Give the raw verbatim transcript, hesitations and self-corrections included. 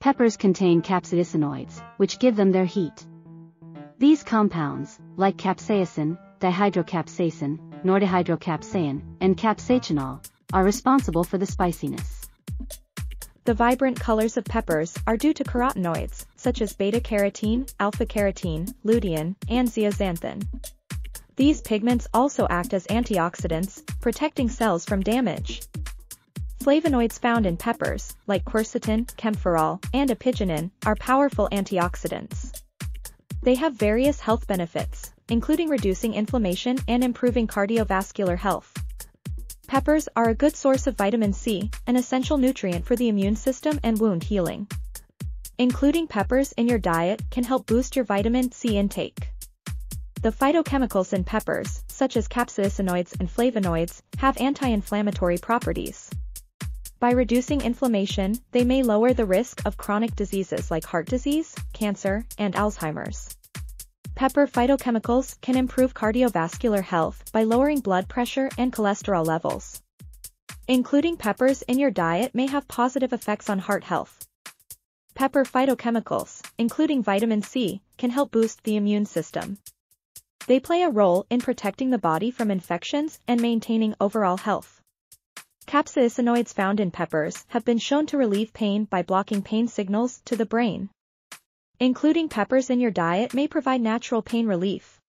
Peppers contain capsaicinoids, which give them their heat. These compounds, like capsaicin, dihydrocapsaicin, nordihydrocapsaicin, and capsaicinol, are responsible for the spiciness. The vibrant colors of peppers are due to carotenoids, such as beta-carotene, alpha-carotene, lutein, and zeaxanthin. These pigments also act as antioxidants, protecting cells from damage. Flavonoids found in peppers, like quercetin, kaempferol, and apigenin, are powerful antioxidants. They have various health benefits, including reducing inflammation and improving cardiovascular health. Peppers are a good source of vitamin C, an essential nutrient for the immune system and wound healing. Including peppers in your diet can help boost your vitamin C intake. The phytochemicals in peppers, such as capsaicinoids and flavonoids, have anti-inflammatory properties. By reducing inflammation, they may lower the risk of chronic diseases like heart disease, cancer, and Alzheimer's. Pepper phytochemicals can improve cardiovascular health by lowering blood pressure and cholesterol levels. Including peppers in your diet may have positive effects on heart health. Pepper phytochemicals, including vitamin C, can help boost the immune system. They play a role in protecting the body from infections and maintaining overall health. Capsaicinoids found in peppers have been shown to relieve pain by blocking pain signals to the brain. Including peppers in your diet may provide natural pain relief.